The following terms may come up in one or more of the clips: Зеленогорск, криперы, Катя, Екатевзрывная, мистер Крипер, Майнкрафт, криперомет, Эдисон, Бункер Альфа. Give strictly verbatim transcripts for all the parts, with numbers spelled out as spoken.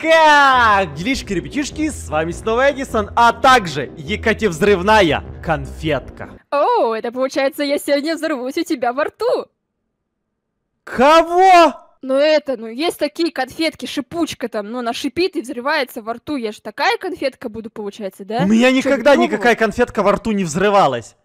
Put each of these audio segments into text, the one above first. Как делишки, ребятишки, с вами снова Эдисон, а также Екатевзрывная конфетка. О, это получается, я сегодня взорвусь у тебя во рту. Кого? Ну это, ну есть такие конфетки, шипучка там, ну она шипит и взрывается во рту. Я же такая конфетка буду, получается, да? У меня никогда никакая конфетка во рту не взрывалась.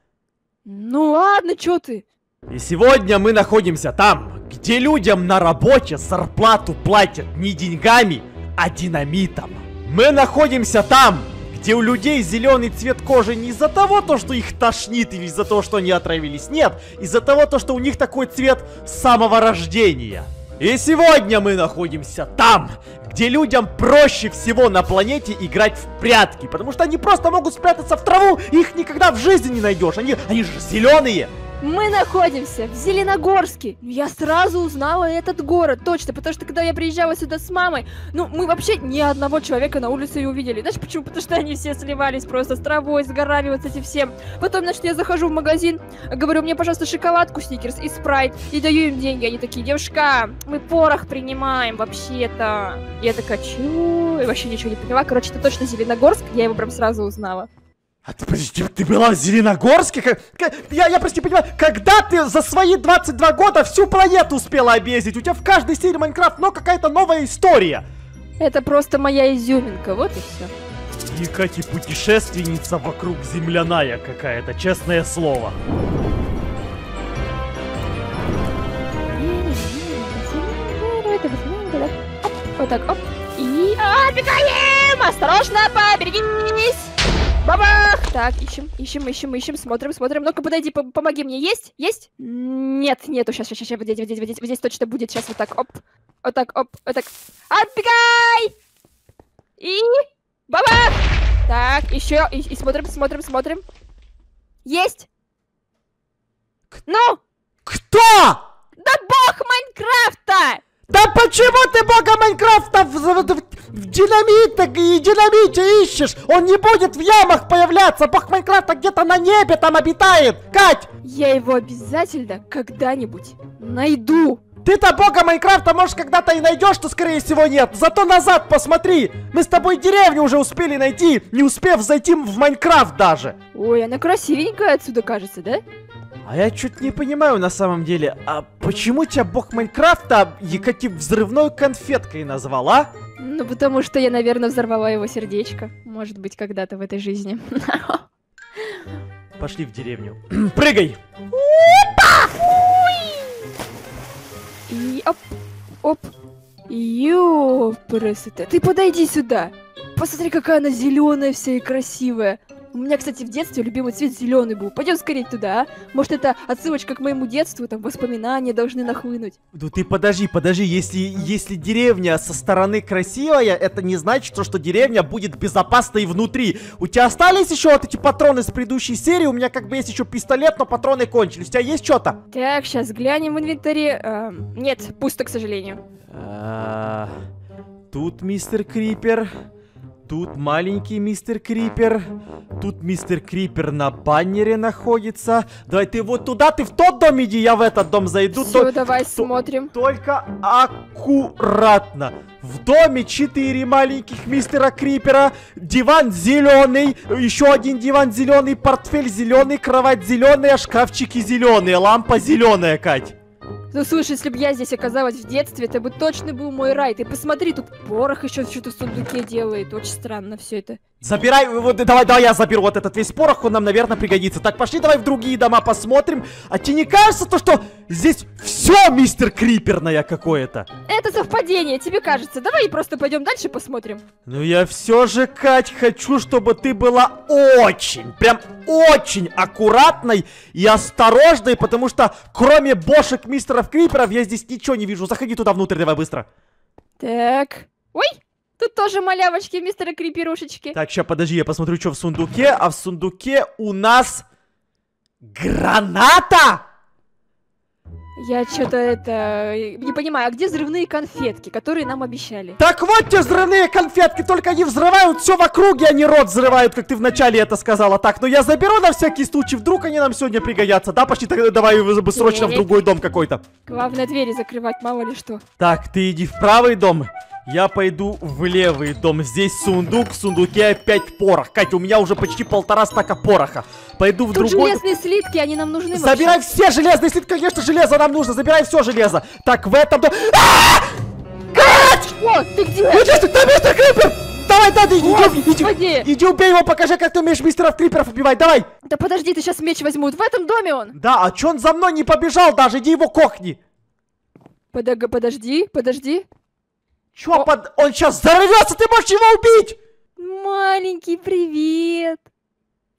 Ну ладно, чё ты? И сегодня мы находимся там, где людям на работе зарплату платят не деньгами, а динамитом. Мы находимся там, где у людей зеленый цвет кожи не из-за того, то, что их тошнит или из-за того, что они отравились. Нет, из-за того, то, что у них такой цвет с самого рождения. И сегодня мы находимся там, где людям проще всего на планете играть в прятки, потому что они просто могут спрятаться в траву, их никогда в жизни не найдешь. Они, они же зеленые. Мы находимся в Зеленогорске. Я сразу узнала этот город, точно, потому что когда я приезжала сюда с мамой, ну, мы вообще ни одного человека на улице не увидели. Знаешь почему? Потому что они все сливались просто с травой, с горами, вот с этим всем. Потом, значит, я захожу в магазин, говорю, мне, пожалуйста, шоколадку, сникерс и спрайт, и даю им деньги. Они такие, девушка, мы порох принимаем вообще-то. Я такая, чё? И вообще ничего не поняла. Короче, это точно Зеленогорск, я его прям сразу узнала. А ты, подожди, ты была в Зеленогорске? Как, как, я, я просто не понимаю, когда ты за свои двадцать два года всю планету успела объездить? У тебя в каждой серии Майнкрафт, но какая-то новая история. Это просто моя изюминка, вот и все. И Катя путешественница вокруг земляная какая-то, честное слово. Вот так, оп. И... Отбегаем! Осторожно, поберегись! Бабах! Так, ищем, ищем, ищем, ищем, смотрим, смотрим. Ну-ка, подойди, по помоги мне. Есть? Есть? Нет, нету. Сейчас, сейчас, сейчас, вот здесь, вот здесь, вот здесь, вот здесь точно будет. Сейчас вот так, оп. Вот так, оп, вот так. Отбегай! И... Бабах! Так, еще, и, и смотрим, смотрим, смотрим. Есть? Ну? Кто? Да бог Майнкрафта! Да почему ты бога Майнкрафта в, в, в динамите и динамите ищешь? Он не будет в ямах появляться. Бог Майнкрафта где-то на небе там обитает. Кать! Я его обязательно когда-нибудь найду. Ты-то бога Майнкрафта, может, когда-то и найдешь, что скорее всего нет. Зато назад посмотри. Мы с тобой деревню уже успели найти, не успев зайти в Майнкрафт даже. Ой, она красивенькая отсюда кажется, да? А я чуть не понимаю на самом деле, а почему тебя бог Майнкрафта Екатевзрывной конфеткой назвала? Ну потому что я, наверное, взорвала его сердечко. Может быть, когда-то в этой жизни. Пошли в деревню. Прыгай! И оп, оп. Ёпресота. Ты подойди сюда. Посмотри, какая она зеленая вся и красивая. У меня, кстати, в детстве любимый цвет зеленый был. Пойдем скорее туда, а? Может, это отсылочка к моему детству, там воспоминания должны нахлынуть. Ну ты подожди, подожди, если, если деревня со стороны красивая, это не значит, что деревня будет безопасной внутри. У тебя остались еще вот эти патроны с предыдущей серии? У меня как бы есть еще пистолет, но патроны кончились. У тебя есть что-то? Так, сейчас глянем в инвентаре. А, нет, пусто, к сожалению. А, тут мистер Крипер... Тут маленький мистер Крипер. Тут мистер Крипер на баннере находится. Давай ты вот туда, ты в тот дом иди, я в этот дом зайду. Все, то, давай то, смотрим. Только аккуратно. В доме четыре маленьких мистера Крипера. Диван зеленый. Еще один диван зеленый. Портфель зеленый. Кровать зеленая. Шкафчики зеленые. Лампа зеленая, Кать. Ну слушай, если бы я здесь оказалась в детстве, это бы точно был мой рай. Ты посмотри, тут порох еще что-то в сундуке делает. Очень странно все это. Забирай, вот давай, давай я заберу вот этот весь порох, он нам, наверное, пригодится. Так, пошли давай в другие дома посмотрим. А тебе не кажется то, что здесь все мистер Криперное какое-то? Это совпадение, тебе кажется. Давай просто пойдем дальше посмотрим. Ну я все же, Кать, хочу, чтобы ты была очень, прям очень аккуратной и осторожной, потому что кроме бошек мистера Криперов я здесь ничего не вижу. Заходи туда внутрь, давай быстро. Так. Ой, тут тоже малявочки, мистера Криперушечки. Так, сейчас подожди, я посмотрю, что в сундуке. А в сундуке у нас граната! Я что-то это... не понимаю, а где взрывные конфетки, которые нам обещали? Так вот те взрывные конфетки, только они взрывают все в округе, они рот взрывают, как ты вначале это сказала. Так, но я заберу на всякий случай, вдруг они нам сегодня пригодятся. Да, почти тогда давай срочно в другой дом какой-то. Главное двери закрывать, мало ли что. Так, ты иди в правый дом. Я пойду в левый дом. Здесь сундук, в сундуке опять порох. Катя, у меня уже почти полтора стака пороха. Пойду в другой... Тут железные слитки, они нам нужны. Забирай вообще. Все железные слитки, конечно, железо нам нужно. Забирай все железо. Так, в этом... Катя! Ты где? Ну что, там мистер Крипер! Давай, да, иди, иди, убей его, покажи, как ты умеешь мистеров Криперов убивать, давай! Да подожди, ты сейчас меч возьмут. В этом доме он! Да, а че он за мной не побежал даже? Иди его кохни! Подожди, подожди. Чё, под... он сейчас взорвется, ты можешь его убить! Маленький привет!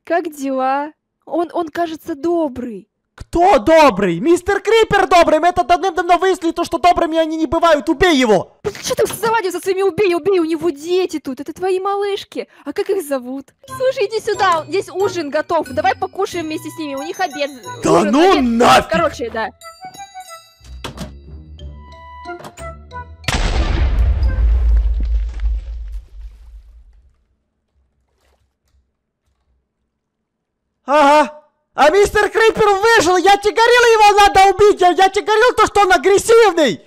Как дела? Он, он кажется, добрый. Кто добрый? Мистер Крипер добрый! Мы это давным-давно выяснили, то, что добрыми они не бывают. Убей его! Что ты заводишь со своими убей, убей? У него дети тут, это твои малышки. А как их зовут? Слушай, иди сюда, здесь ужин готов. Давай покушаем вместе с ними, у них обед. Да ужин, ну обед. Нафиг! Короче, да. Ага, а мистер Крипер выжил, я тебе говорил, его надо убить, я, я тебе говорил то, что он агрессивный.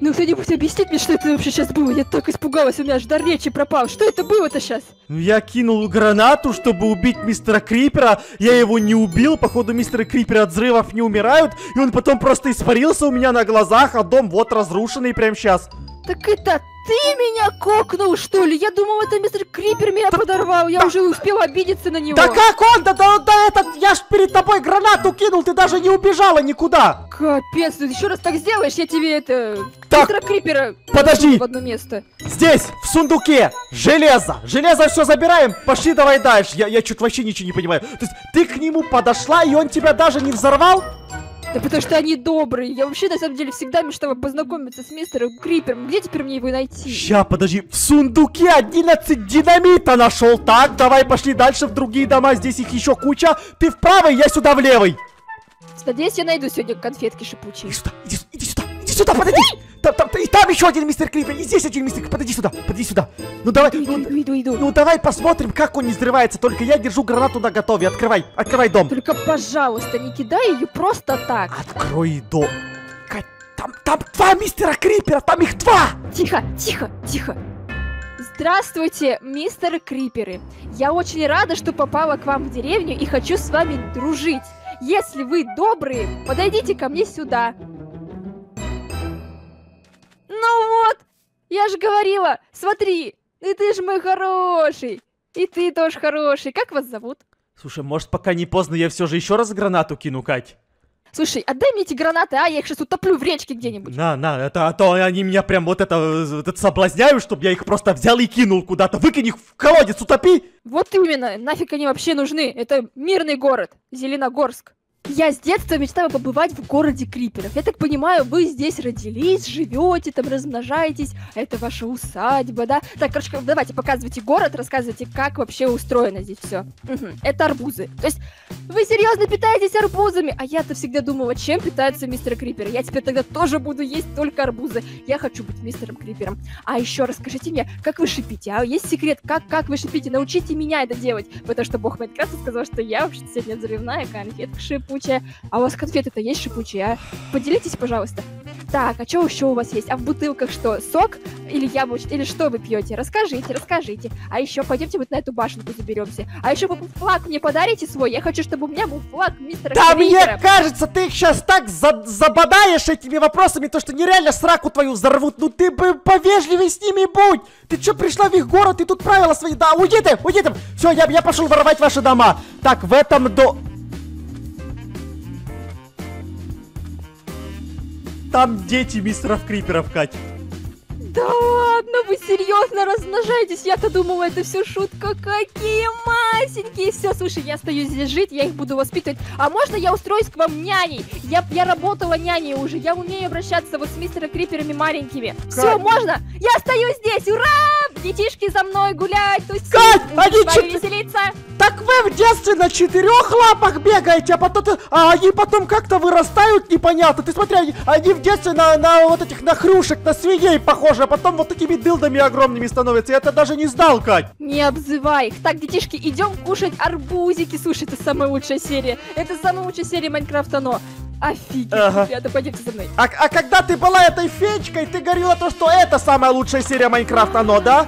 Ну кто-нибудь объяснит мне, что это вообще сейчас было, я так испугалась, у меня аж дар речи пропал, что это было-то сейчас? Ну я кинул гранату, чтобы убить мистера Крипера, я его не убил, походу мистера Крипера от взрывов не умирают, и он потом просто испарился у меня на глазах, а дом вот разрушенный прямо сейчас. Так это ты меня кокнул, что ли? Я думал, это мистер Крипер меня да, подорвал. Я да, уже успел обидеться на него. Да как он? Да, да, да этот, я ж перед тобой гранату кинул, ты даже не убежала никуда. Капец, ты еще раз так сделаешь, я тебе это... Так, мистера Крипера... Подожди. В одно место. Здесь, в сундуке, железо. Железо все забираем, пошли давай дальше. Я, я чуть вообще ничего не понимаю. То есть ты к нему подошла, и он тебя даже не взорвал? Да потому что они добрые. Я вообще, на самом деле, всегда мечтала познакомиться с мистером Крипером. Где теперь мне его найти? Ща, подожди. В сундуке одиннадцать динамита нашел. Так, давай пошли дальше в другие дома. Здесь их еще куча. Ты в правый, я сюда в левый. Надеюсь, я найду сегодня конфетки шипучие. Иди сюда, иди, иди сюда, иди сюда, подойди. Там, там, и там еще один мистер Крипер, и здесь один мистер Крипер. Подойди сюда, подойди сюда. Ну давай, иду, ну, иду, иду, иду. Ну давай посмотрим, как он не взрывается. Только я держу гранату на готове. Открывай, открывай дом. Только, пожалуйста, не кидай ее просто так. Открой дом. Кать, там, там два мистера Крипера, там их два. Тихо, тихо, тихо. Здравствуйте, мистер Криперы. Я очень рада, что попала к вам в деревню и хочу с вами дружить. Если вы добрые, подойдите ко мне сюда. Ну вот, я же говорила, смотри, и ты же мой хороший, и ты тоже хороший. Как вас зовут? Слушай, может, пока не поздно, я все же еще раз гранату кину, Кать? Слушай, отдай мне эти гранаты, а я их сейчас утоплю в речке где-нибудь. На, на, это, а то они меня прям вот это, это соблазняют, чтобы я их просто взял и кинул куда-то. Выкинь их в колодец, утопи! Вот именно, нафиг они вообще нужны. Это мирный город, Зеленогорск. Я с детства мечтала побывать в городе Криперов. Я так понимаю, вы здесь родились, живете, там размножаетесь. Это ваша усадьба, да? Так, короче, давайте показывайте город, рассказывайте, как вообще устроено здесь все. Угу. Это арбузы. То есть вы серьезно питаетесь арбузами? А я-то всегда думала, чем питаются мистер Крипер. Я теперь тогда тоже буду есть только арбузы. Я хочу быть мистером Крипером. А еще расскажите мне, как вы шипите? А есть секрет, как, как вы шипите? Научите меня это делать. Потому что бог Майнкрафта сказал, что я вообще сегодня взрывная конфетка шипу. А у вас конфеты-то есть шипучие, а? Поделитесь, пожалуйста. Так, а что еще у вас есть? А в бутылках что? Сок или яблочный? Или что вы пьете? Расскажите, расскажите. А еще пойдемте вот на эту башенку заберемся. А еще вы флаг мне подарите свой. Я хочу, чтобы у меня был флаг мистера Крипера. Да мне кажется, ты их сейчас так за забодаешь этими вопросами, то что нереально сраку твою взорвут. Ну ты бы повежливее с ними будь. Ты что, пришла в их город и тут правила свои? Да, уйди ты, уйди ты. Все, я, я пошел воровать ваши дома. Так, в этом до... Там дети мистеров Криперов, Кать. Да ладно, вы серьезно размножаетесь? Я-то думала, это все шутка. Какие масенькие. Все, слушай, я остаюсь здесь жить, я их буду воспитывать. А можно я устроюсь к вам няней? Я, я работала няней уже, я умею обращаться вот с мистерами Криперами маленькими. Кать. Все, можно? Я остаюсь здесь, ура! Детишки за мной гулять, тусить, с вами веселиться. Так вы в детстве на четырех лапах бегаете, а потом, а они потом как-то вырастают, непонятно. Ты смотри, они, они в детстве на, на вот этих, на хрюшек, на свиней похожи, а потом вот такими дылдами огромными становятся. Я это даже не знал, Кать. Не обзывай их. Так, детишки, идем кушать арбузики. Слушай, это самая лучшая серия. Это самая лучшая серия Майнкрафта, но... Офигеть, ага. Ребята, пойдемте со мной. А, а когда ты была этой феечкой, ты говорила то, что это самая лучшая серия Майнкрафта, но, да?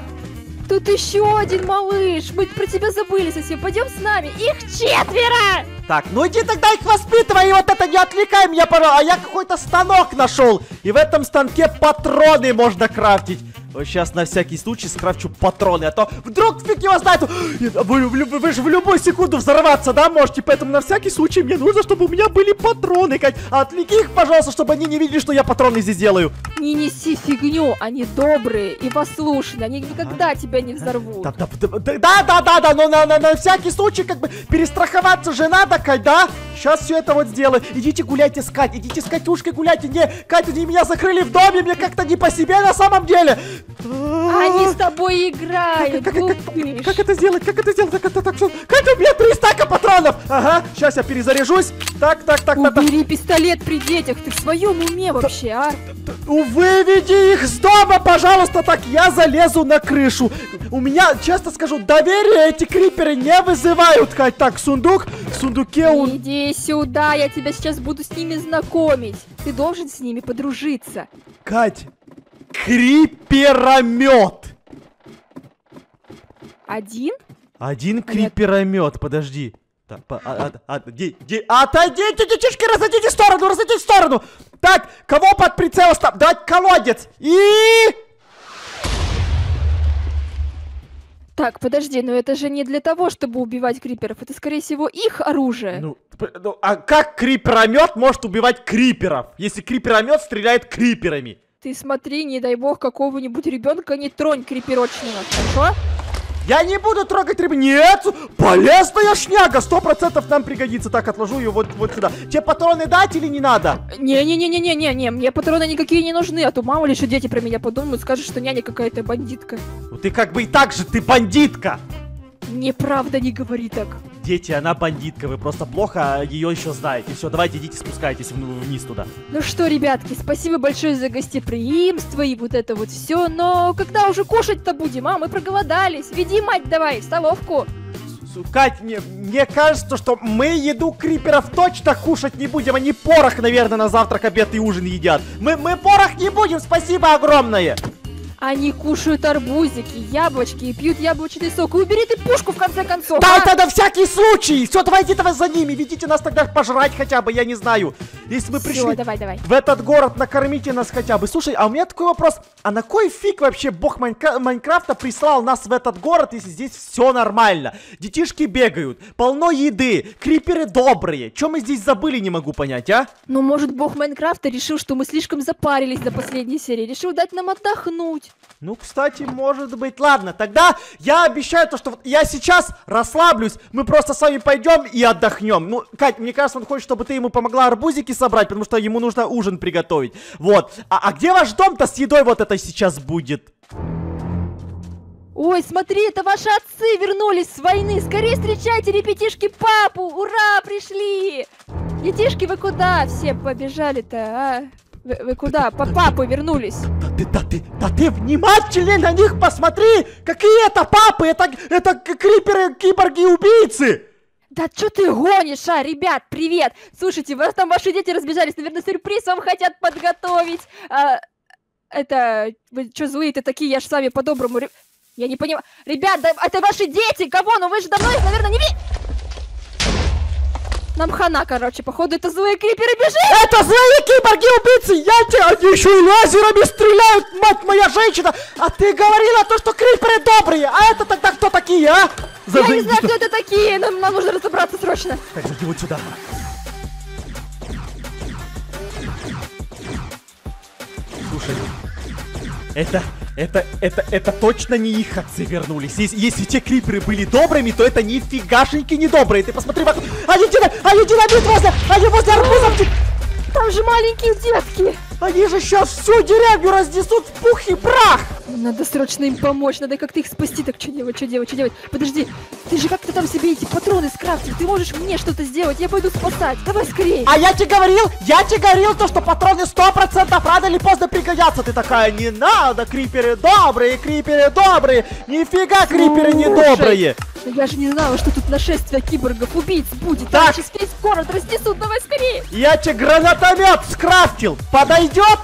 Тут еще один малыш. Мы про тебя забыли совсем. Пойдем с нами. Их четверо! Так, ну иди тогда их воспитывай. И вот это не отвлекай меня, пожалуйста. А я какой-то станок нашел. И в этом станке патроны можно крафтить. Сейчас на всякий случай скрафчу патроны, а то вдруг фиг его знает. Вы, вы, вы же в любую секунду взорваться, да, можете? Поэтому на всякий случай мне нужно, чтобы у меня были патроны. Кать, отвлеки их, пожалуйста, чтобы они не видели, что я патроны здесь делаю. Не неси фигню, они добрые и послушные, они никогда а? тебя не взорвут. Да-да-да-да, но на, на, на всякий случай как бы перестраховаться же надо, Кать, да? Сейчас все это вот сделаю. Идите гуляйте с Катей, идите с Катюшкой гуляйте. Не, Катя, они меня закрыли в доме, мне как-то не по себе на самом деле. Они с тобой играют. Как, как, как, как это сделать? Как это сделать? Как это так? Катя, у меня три стака патронов. Ага, сейчас я перезаряжусь. Так, так, так, так. Убери пистолет при детях. Ты в своем уме вообще, а? Выведи их с дома, пожалуйста. Так, я залезу на крышу. У меня, честно скажу, доверие эти криперы не вызывают, Кать. Так, сундук. В сундуке у... Иди сюда, я тебя сейчас буду с ними знакомить. Ты должен с ними подружиться. Кать... Криперомет. Один? Один криперомет, подожди. Так, по, а, а, а, де, де, отойдите, детишки, разойдите в сторону, разойдите в сторону. Так, кого под прицел ставить? Дать колодец. И... Так, подожди, но это же не для того, чтобы убивать криперов. Это, скорее всего, их оружие. Ну, ну а как криперомет может убивать криперов, если криперомет стреляет криперами? Ты смотри, не дай бог, какого-нибудь ребенка не тронь криперочного, хорошо? Я не буду трогать ребенка. Нет, полезная шняга, сто процентов нам пригодится. Так, отложу ее вот, вот сюда. Тебе патроны дать или не надо? Не-не-не-не-не-не-не, мне патроны никакие не нужны, а то мало ли что дети про меня подумают, скажут, что няня какая-то бандитка. Ну ты как бы и так же, ты бандитка. Неправда, не говори так. Дети, она бандитка, вы просто плохо ее еще знаете. Все, давайте идите, спускайтесь вниз туда. Ну что, ребятки, спасибо большое за гостеприимство и вот это вот все. Но когда уже кушать-то будем, а? Мы проголодались. Веди, мать, давай в столовку. Кать, мне, мне кажется, что мы еду криперов точно кушать не будем. Они порох, наверное, на завтрак, обед и ужин едят. Мы, мы порох не будем, спасибо огромное. Они кушают арбузики, яблочки и пьют яблочный сок. И убери ты пушку, в конце концов. Да, а? Это на всякий случай. Все, давайте давай за ними. Ведите нас тогда пожрать хотя бы, я не знаю. Если мы Всё, пришли давай, давай. в этот город, накормите нас хотя бы. Слушай, а у меня такой вопрос. А на кой фиг вообще бог Майнкра... Майнкрафта прислал нас в этот город, если здесь все нормально? Детишки бегают, полно еды, криперы добрые. Чем мы здесь забыли, не могу понять, а? Ну, может, бог Майнкрафта решил, что мы слишком запарились до последней серии. Решил дать нам отдохнуть. Ну, кстати, может быть. Ладно, тогда я обещаю то, что вот я сейчас расслаблюсь. Мы просто с вами пойдем и отдохнем. Ну, Кать, мне кажется, он хочет, чтобы ты ему помогла арбузики собрать, потому что ему нужно ужин приготовить. Вот. А, а где ваш дом-то с едой вот это сейчас будет? Ой, смотри, это ваши отцы вернулись с войны. Скорее встречайте, ребятишки, папу. Ура, пришли. Детишки, вы куда все побежали-то, а? Вы, вы куда? По папы вернулись. Да, да, да, да, ты, да ты внимательнее на них посмотри! Какие это папы? Это, это криперы, киборги, убийцы! Да что ты гонишь, а, ребят, привет! Слушайте, вас там ваши дети разбежались, наверное, сюрприз вам хотят подготовить. А, это, вы что злые-то такие, я ж с вами по-доброму... Я не понимаю... Ребят, да, это ваши дети, кого? Ну вы же давно их, наверное, не видели... Нам хана, короче, походу это злые криперы, бежим! Это злые киборги-убийцы! Я тебя, они еще и лазерами стреляют, мать моя женщина! А ты говорила то, что криперы добрые! А это тогда кто такие, а? За... Я не знаю, кто это такие, но нам нужно разобраться срочно! Так, иди вот сюда! Слушай, это... Это, это, это точно не их отцы вернулись. Если, если те криперы были добрыми, то это нифигашеньки недобрые. Ты посмотри вокруг. Они динамит возле, они возле арбузов. Там же маленькие детки. Они же сейчас всю деревню разнесут в пух и прах. Надо срочно им помочь, надо как-то их спасти. Так, что делать, что делать, что делать? Подожди, ты же как-то там себе эти патроны скрафтил. Ты можешь мне что-то сделать, я пойду спасать. Давай скорее. А я тебе говорил, я тебе говорил то, что патроны сто процентов рано или поздно пригодятся. Ты такая, не надо, криперы добрые, криперы добрые. Нифига, криперы не добрые. Я же не знала, что тут нашествие киборгов, убийц будет. Так. Сейчас весь город разнесут, давай скорее. Я тебе гранатомет скрафтил, подойдет?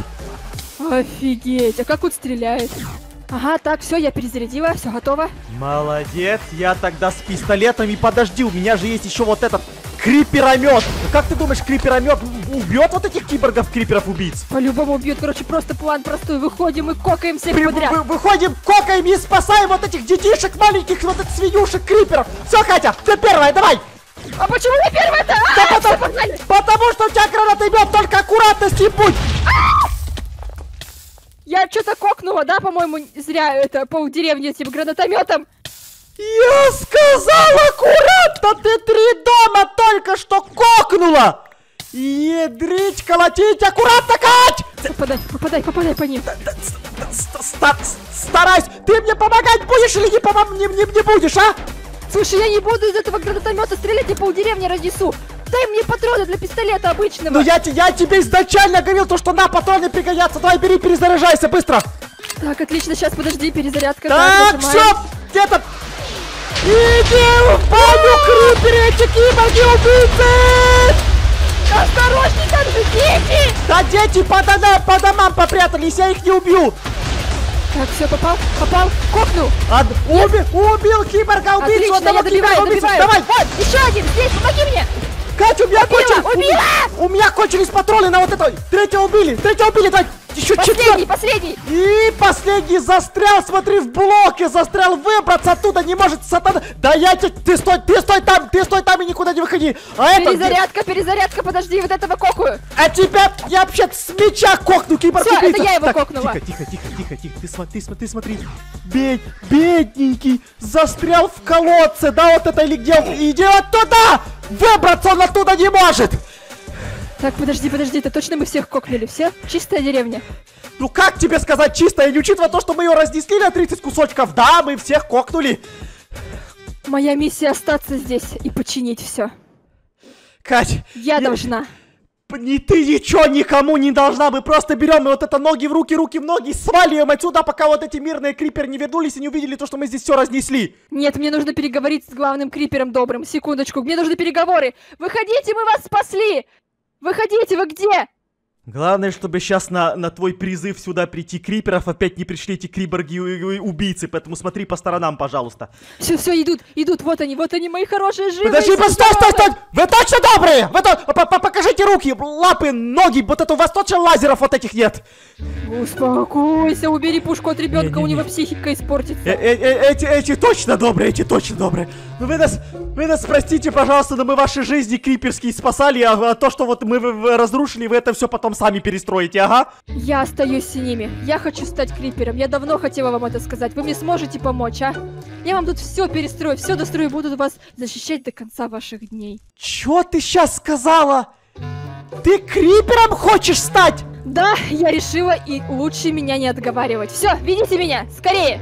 Офигеть, а как он стреляет? Ага, так, все, я перезарядила, все готово. Молодец, я тогда с пистолетом и подожди, у меня же есть еще вот этот криперомет. Как ты думаешь, криперомет убьет вот этих киборгов-криперов-убийц? По-любому убьет, короче, просто план простой. Выходим и кокаем всех При подряд. Вы выходим, кокаем и спасаем вот этих детишек маленьких, вот этих свинюшек-криперов. Все, Катя, ты первая, давай! А почему я первая-то? Да а, потому, потому что у тебя гранатомет, только аккуратности будь! Я что-то кокнула, да, по-моему, зря это полдеревни этим гранатометом. Я сказал аккуратно, ты три дома только что кокнула. Ядрить, колотить, аккуратно, Кать! Попадай, попадай, попадай по ним. Старайся, ты мне помогать будешь или не, помог... не, не, не будешь, а? Слушай, я не буду из этого гранатомета стрелять, я полдеревни разнесу. Дай мне патроны для пистолета обычного. Ну я, я тебе изначально говорил, то, что на патроны пригодятся. Давай, бери, перезаряжайся, быстро. Так, отлично, сейчас, подожди, перезарядка. Так, так все, где-то... Иди в баню, криперы, киборги-убийцы! Осторожней, там же дети! Да дети по, по домам попрятались, я их не убью. Так, все, попал, попал, кокнул. Од... Уби... Убил киборга-убийцу, одного киборга-убийцу. Давай, вот, еще один, здесь, помоги мне. Катя, у меня кончились... У меня кончились патроны на вот это... Третьего убили, третьего убили, давай... Еще последний, четвер... последний! И последний застрял, смотри, в блоке застрял, выбраться оттуда не может, сатана... Да я тебе... Ты стой, ты стой там, ты стой там и никуда не выходи! А перезарядка, это... перезарядка, подожди, вот этого кокую! А тебя... Я вообще с меча кокну, киборг. Всё, это я его так, кокнула! Тихо, тихо, тихо, тихо, тихо, ты смотри, смотри, смотри! Бед... Бедненький застрял в колодце, да, вот это или где... Иди оттуда! Выбраться он оттуда не может! Так, подожди, подожди, это точно мы всех кокнули, все? Чистая деревня. Ну как тебе сказать чистая, не учитывая то, что мы ее разнесли на тридцать кусочков, да, мы всех кокнули. Моя миссия остаться здесь и починить все. Кать, я не... должна. Не ты ничего никому не должна, мы просто берем и вот это ноги в руки, руки в ноги, сваливаем отсюда, пока вот эти мирные криперы не вернулись и не увидели то, что мы здесь все разнесли. Нет, мне нужно переговорить с главным крипером добрым, секундочку, мне нужны переговоры. Выходите, мы вас спасли! Выходите, вы где? Главное, чтобы сейчас на, на твой призыв сюда прийти криперов опять не пришли эти криборги-убийцы, поэтому смотри по сторонам, пожалуйста. Все, все, идут, идут, вот они, вот они, мои хорошие, живые. Подожди, стой, стой, стой, вы точно добрые? Вы то... Покажите руки, лапы, ноги, вот это у вас точно лазеров вот этих нет. Успокойся, убери пушку от ребенка, у него психика испортится. Эти, эти точно добрые, эти точно добрые. Вы нас, вы нас простите, пожалуйста, но мы ваши жизни криперские спасали, а то, что вот мы разрушили, вы это все потом сами перестроите, ага. Я остаюсь с ними. Я хочу стать крипером. Я давно хотела вам это сказать. Вы мне сможете помочь, а? Я вам тут все перестрою, все дострою, буду вас защищать до конца ваших дней. Чё ты сейчас сказала? Ты крипером хочешь стать? Да, я решила, и лучше меня не отговаривать. Все, видите меня, скорее!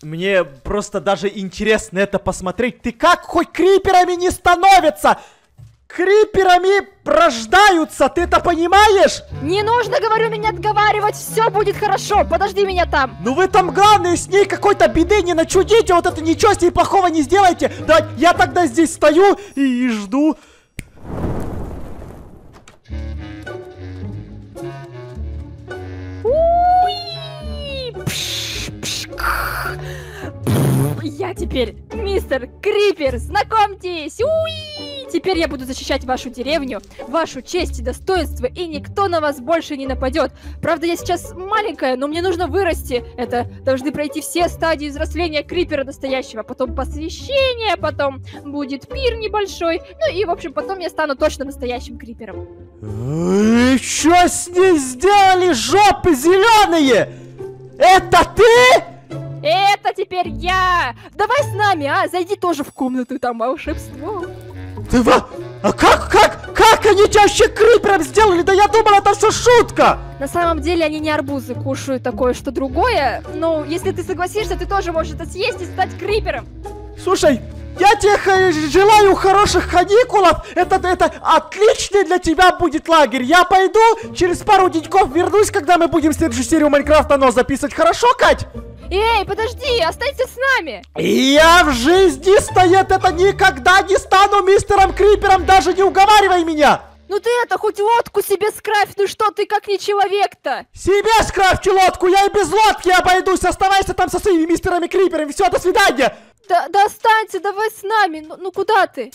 Мне просто даже интересно это посмотреть. Ты как хоть криперами не становится? Криперами рождаются, ты это понимаешь? Не нужно, говорю, меня отговаривать, все будет хорошо, подожди меня там. Ну вы там, главное, с ней какой-то беды не начудите, вот это ничего с ней плохого не сделайте. Да, я тогда здесь стою и жду. Я теперь мистер Крипер, знакомьтесь! Уи! Теперь я буду защищать вашу деревню, вашу честь и достоинство, и никто на вас больше не нападет. Правда, я сейчас маленькая, но мне нужно вырасти. Это должны пройти все стадии взросления Крипера настоящего. Потом посвящение, потом будет пир небольшой. Ну и, в общем, потом я стану точно настоящим Крипером. Вы что с ней сделали, жопы зеленые? Это ты? Это теперь я! Давай с нами, а? Зайди тоже в комнату, там волшебство. Ты во... А как, как, как они тебя вообще крипером сделали? Да я думал, это все шутка! На самом деле они не арбузы кушают, такое что другое. Ну, если ты согласишься, ты тоже можешь это съесть и стать крипером. Слушай, я тебе желаю хороших каникулов. Это, это отличный для тебя будет лагерь. Я пойду, через пару деньков вернусь, когда мы будем следующую серию Майнкрафта но записывать. Хорошо, Кать? Эй, подожди, останься с нами. Я в жизни стоит, это никогда не стану мистером Крипером, даже не уговаривай меня. Ну ты это, хоть лодку себе скрафь, ну что ты как не человек-то? Себе скрафьте лодку, я и без лодки обойдусь, оставайся там со своими мистерами Криперами, все, до свидания. Да, да останься, давай с нами, ну, ну куда ты?